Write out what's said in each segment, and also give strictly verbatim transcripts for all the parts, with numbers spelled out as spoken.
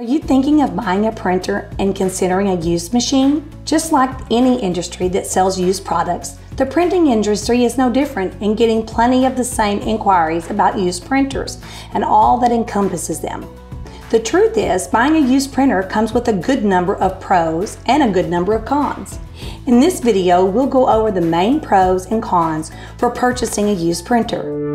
Are you thinking of buying a printer and considering a used machine? Just like any industry that sells used products, the printing industry is no different in getting plenty of the same inquiries about used printers and all that encompasses them. The truth is, buying a used printer comes with a good number of pros and a good number of cons. In this video, we'll go over the main pros and cons for purchasing a used printer.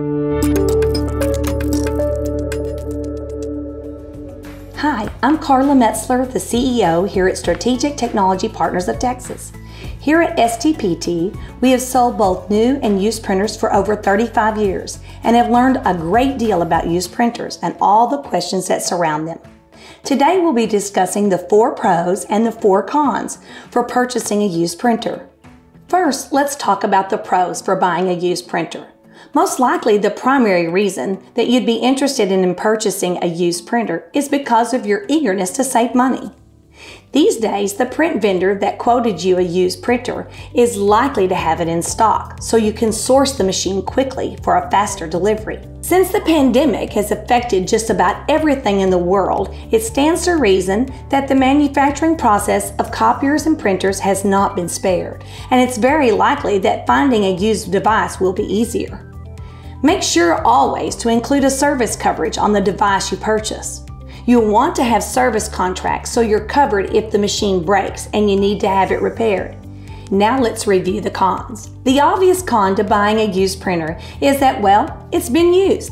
Hi, I'm Carla Metzler, the C E O here at Strategic Technology Partners of Texas. Here at S T P T, we have sold both new and used printers for over thirty-five years and have learned a great deal about used printers and all the questions that surround them. Today we'll be discussing the four pros and the four cons for purchasing a used printer. First, let's talk about the pros for buying a used printer. Most likely, the primary reason that you'd be interested in purchasing a used printer is because of your eagerness to save money. These days, the print vendor that quoted you a used printer is likely to have it in stock, so you can source the machine quickly for a faster delivery. Since the pandemic has affected just about everything in the world, it stands to reason that the manufacturing process of copiers and printers has not been spared, and it's very likely that finding a used device will be easier. Make sure always to include a service coverage on the device you purchase. You'll want to have service contracts so you're covered if the machine breaks and you need to have it repaired. Now let's review the cons. The obvious con to buying a used printer is that, well, it's been used.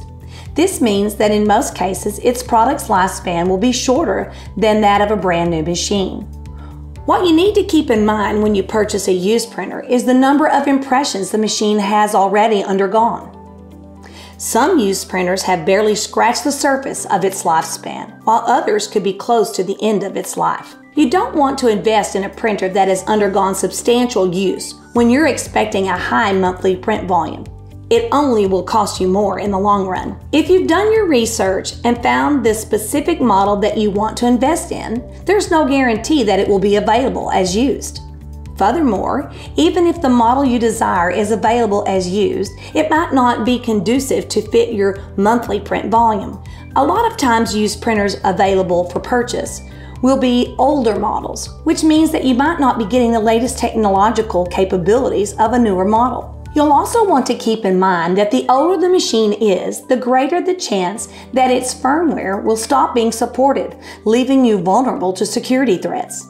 This means that in most cases, its product's lifespan will be shorter than that of a brand new machine. What you need to keep in mind when you purchase a used printer is the number of impressions the machine has already undergone. Some used printers have barely scratched the surface of its lifespan, while others could be close to the end of its life. You don't want to invest in a printer that has undergone substantial use when you're expecting a high monthly print volume. It only will cost you more in the long run. If you've done your research and found the specific model that you want to invest in, there's no guarantee that it will be available as used. Furthermore, even if the model you desire is available as used, it might not be conducive to fit your monthly print volume. A lot of times used printers available for purchase will be older models, which means that you might not be getting the latest technological capabilities of a newer model. You'll also want to keep in mind that the older the machine is, the greater the chance that its firmware will stop being supported, leaving you vulnerable to security threats.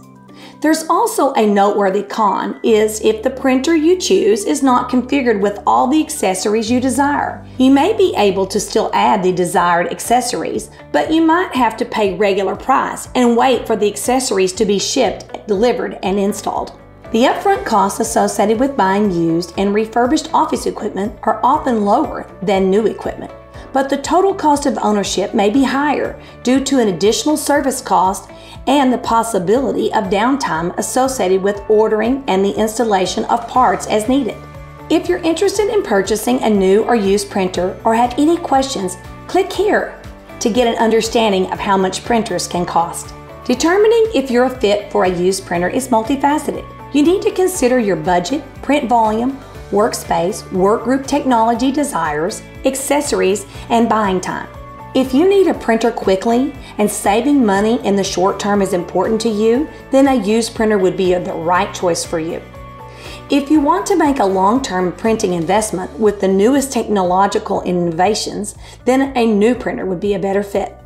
There's also a noteworthy con is if the printer you choose is not configured with all the accessories you desire. You may be able to still add the desired accessories, but you might have to pay regular price and wait for the accessories to be shipped, delivered, and installed. The upfront costs associated with buying used and refurbished office equipment are often lower than new equipment, but the total cost of ownership may be higher due to an additional service cost and the possibility of downtime associated with ordering and the installation of parts as needed. If you're interested in purchasing a new or used printer or have any questions, click here to get an understanding of how much printers can cost. Determining if you're a fit for a used printer is multifaceted. You need to consider your budget, print volume, workspace, workgroup technology desires, accessories, and buying time. If you need a printer quickly and saving money in the short term is important to you, then a used printer would be the right choice for you. If you want to make a long-term printing investment with the newest technological innovations, then a new printer would be a better fit.